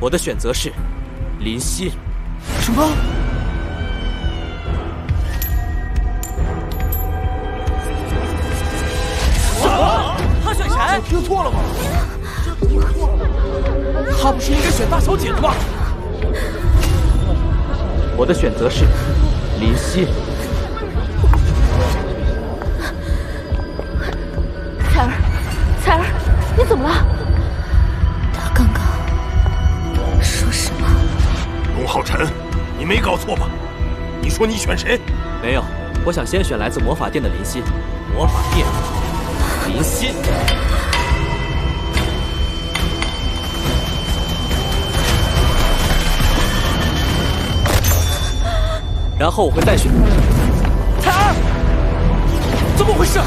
我的选择是林心。什么？啊！他选谁？听错了吗？这听错了吗？他不是应该选大小姐的吗？我的选择是林心。 你怎么了？他刚刚说什么？龙浩辰，你没搞错吧？你说你选谁？没有，我想先选来自魔法殿的林心。魔法殿，林心。然后我会再选。彩儿，怎么回事？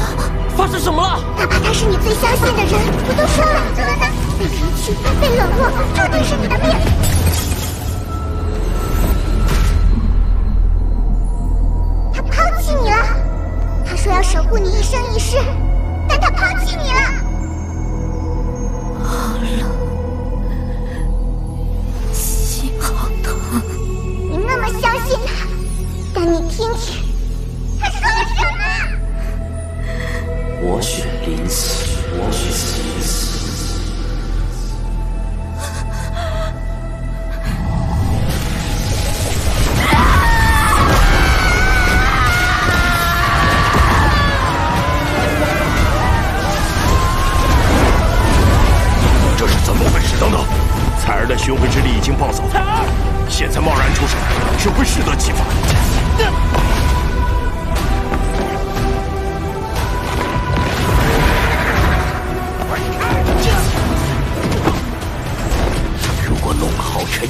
发生什么了？哪怕他是你最相信的人，我都说了，被离弃、被冷落，这对是你的命。他抛弃你了，他说要守护你一生一世，但他抛弃你了。好冷，心好疼。你那么相信他，但你听听，他说了什么？ 我选林夕，我选林夕。这是怎么回事？等等，彩儿的雄浑之力已经暴走，彩儿现在贸然出手，只会适得其反。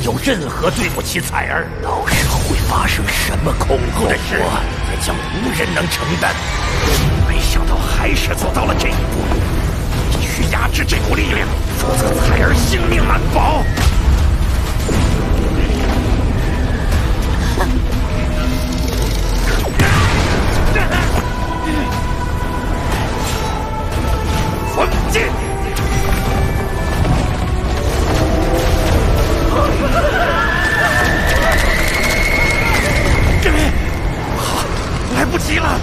有任何对不起彩儿，到时候会发生什么恐怖的事，那将无人能承担。没想到还是走到了这一步，必须压制这股力量，否则彩儿性命难保。混进！ 好，来不及了！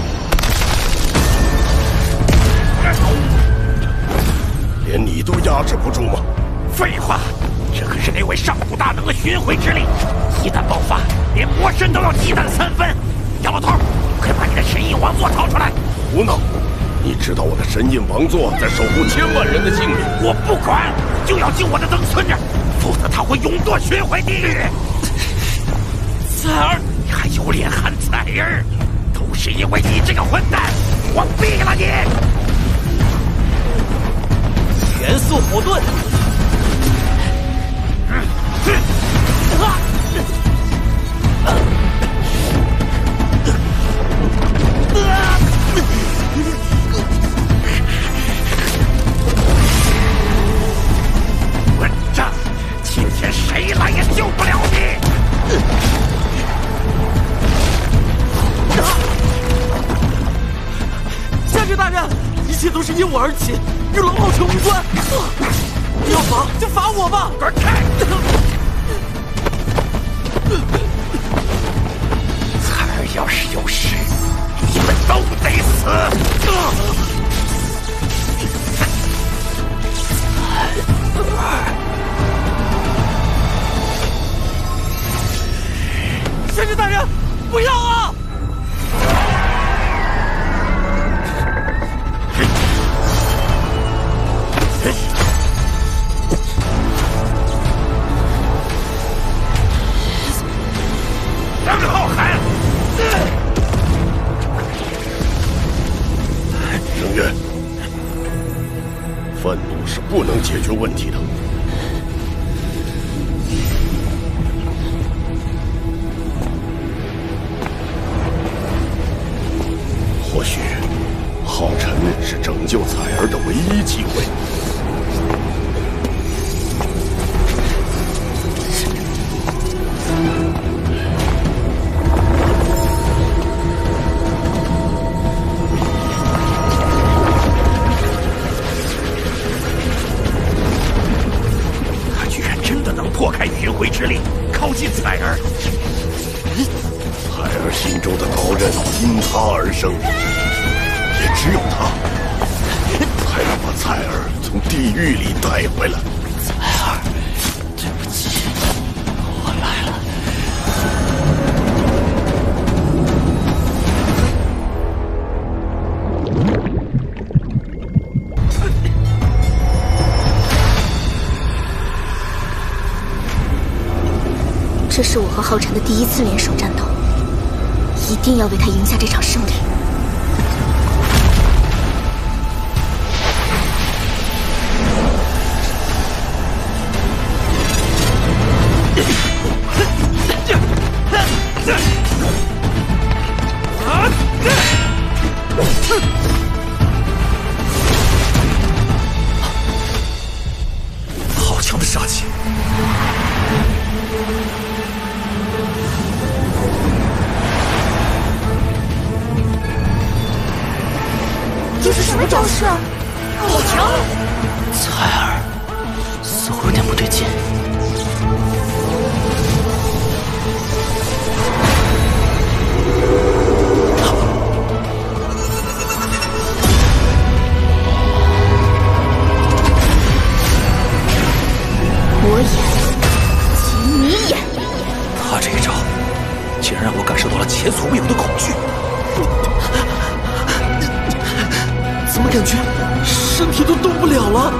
连你都压制不住吗？废话，这可是那位上古大能的巡回之力，一旦爆发，连魔神都要鸡蛋三分。杨老头，快把你的神印王座掏出来！胡闹！你知道我的神印王座在守护千万人的性命，我不管，就要救我的曾村长。 否则他会永堕巡回地狱。彩儿，你还有脸喊彩儿？都是因为你这个混蛋！我毙了你！元素火遁！混账！ 今天谁来也救不了你！夏月大人，一切都是因我而起，与龙傲城无关。要罚就罚我吧！滚开！彩儿要是有事，你们都得死！先生大人，不要啊！张浩涵，凌月，愤怒是不能解决问题的。 或许，浩辰是拯救彩儿的唯一机会。开巡回之力，靠近彩儿。彩儿心中的刀刃因他而生，也只有他才能把彩儿从地狱里带回来。彩儿，对不起，我来了。 这是我和浩辰的第一次联手战斗，一定要为他赢下这场胜利。好强的杀气！ 这是什么招式？好强！彩儿似乎有点不对劲。我演，请你演。他这一招，竟然让我感受到了前所未有的恐惧。 怎么感觉身体都动不了了？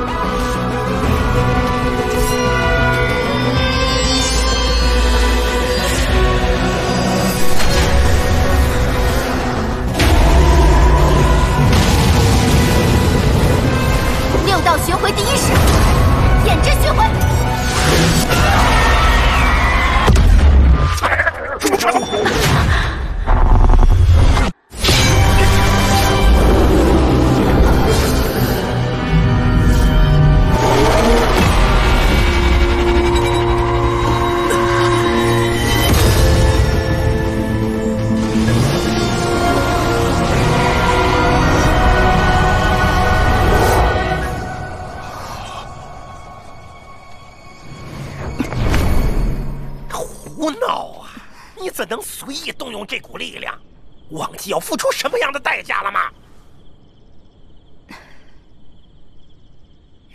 六道巡回第一式，眼之巡回。住手！ 能随意动用这股力量，忘记要付出什么样的代价了吗？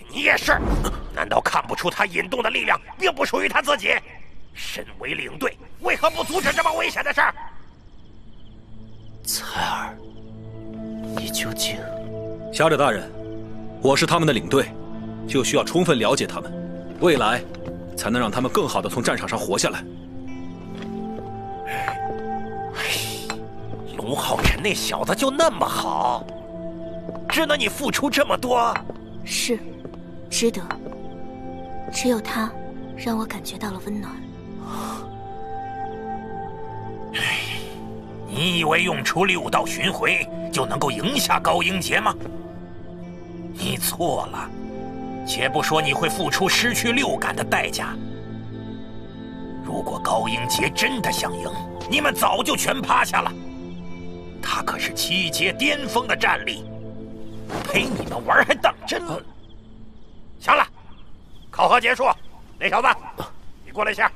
你也是，难道看不出他引动的力量并不属于他自己？身为领队，为何不阻止这么危险的事儿？彩儿，你究竟……侠者大人，我是他们的领队，就需要充分了解他们，未来才能让他们更好地从战场上活下来。 龙浩辰那小子就那么好，值得你付出这么多？是，值得。只有他，让我感觉到了温暖。你以为用出六道巡回就能够赢下高英杰吗？你错了。且不说你会付出失去六感的代价。 如果高英杰真的想赢，你们早就全趴下了。他可是七阶巅峰的战力，陪你们玩还当真了。行了，考核结束，那小子，你过来一下。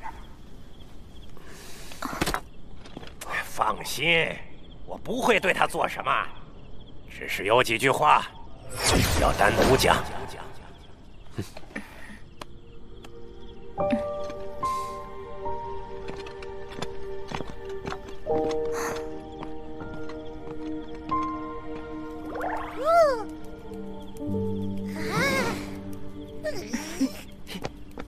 放心，我不会对他做什么，只是有几句话要单独讲。